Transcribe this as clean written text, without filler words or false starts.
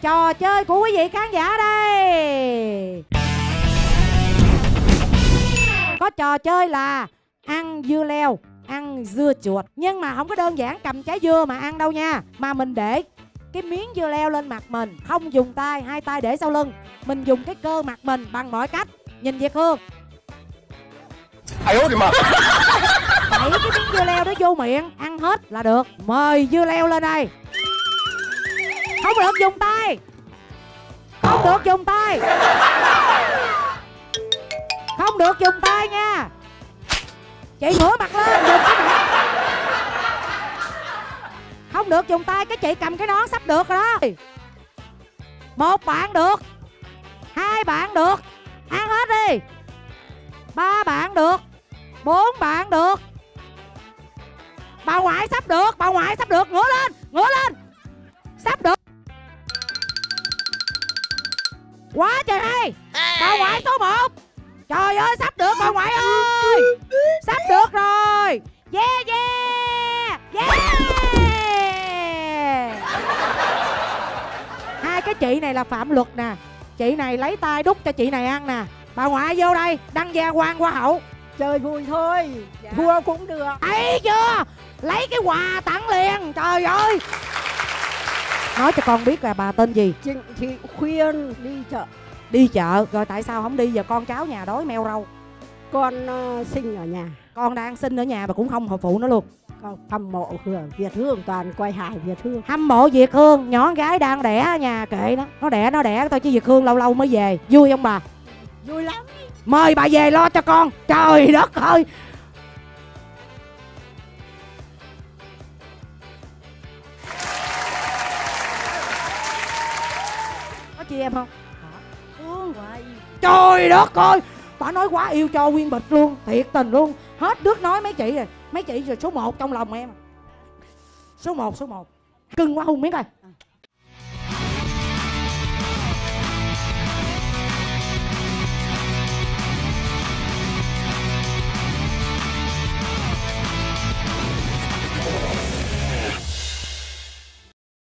Trò chơi của quý vị khán giả đây. Có trò chơi là ăn dưa leo, ăn dưa chuột. Nhưng mà không có đơn giản cầm trái dưa mà ăn đâu nha. Mà mình để cái miếng dưa leo lên mặt mình, không dùng tay, hai tay để sau lưng. Mình dùng cái cơ mặt mình bằng mọi cách. Nhìn Việt Hương. Ai ố đi mà. Đẩy cái miếng dưa leo đó vô miệng, ăn hết là được. Mời dưa leo lên đây. Không được dùng tay. Không được dùng tay. Không được dùng tay nha. Chị ngửa mặt lên, dùng cái mặt. Không được dùng tay, cái chị cầm cái nón sắp được rồi đó. Một bạn được, hai bạn được, ăn hết đi. Ba bạn được, bốn bạn được. Bà ngoại sắp được, bà ngoại sắp được, ngửa lên, ngửa lên. Sắp được. Quá trời hay. Bà ngoại số 1. Trời ơi, sắp được bà ngoại ơi. Sắp được rồi. Yeah yeah. Yeah. Hai cái chị này là phạm luật nè. Chị này lấy tay đút cho chị này ăn nè. Bà ngoại vô đây, đăng gia quan hoa hậu. Chơi vui thôi, dạ. Thua cũng được. Thấy chưa? Lấy cái quà tặng liền. Trời ơi. Nói cho con biết là bà tên gì. Chị khuyên đi chợ. Đi chợ, rồi tại sao không đi? Giờ con cháu nhà đói meo râu. Con sinh ở nhà. Con đang sinh ở nhà mà cũng không hồi phụ nó luôn. Con hâm mộ Việt Hương, toàn quay hài Việt Hương. Hâm mộ Việt Hương, nhỏ gái đang đẻ ở nhà kệ nó. Nó đẻ thôi chứ Việt Hương lâu lâu mới về. Vui không bà? Vui lắm. Mời bà về lo cho con. Trời đất ơi. Chị em không? Thương hoài. Trời đất ơi. Bà nói quá yêu cho Nguyên Bịch luôn. Thiệt tình luôn. Hết nước nói mấy chị rồi. Mấy chị rồi số 1 trong lòng em. Số 1, số 1. Cưng quá Hung biết rồi.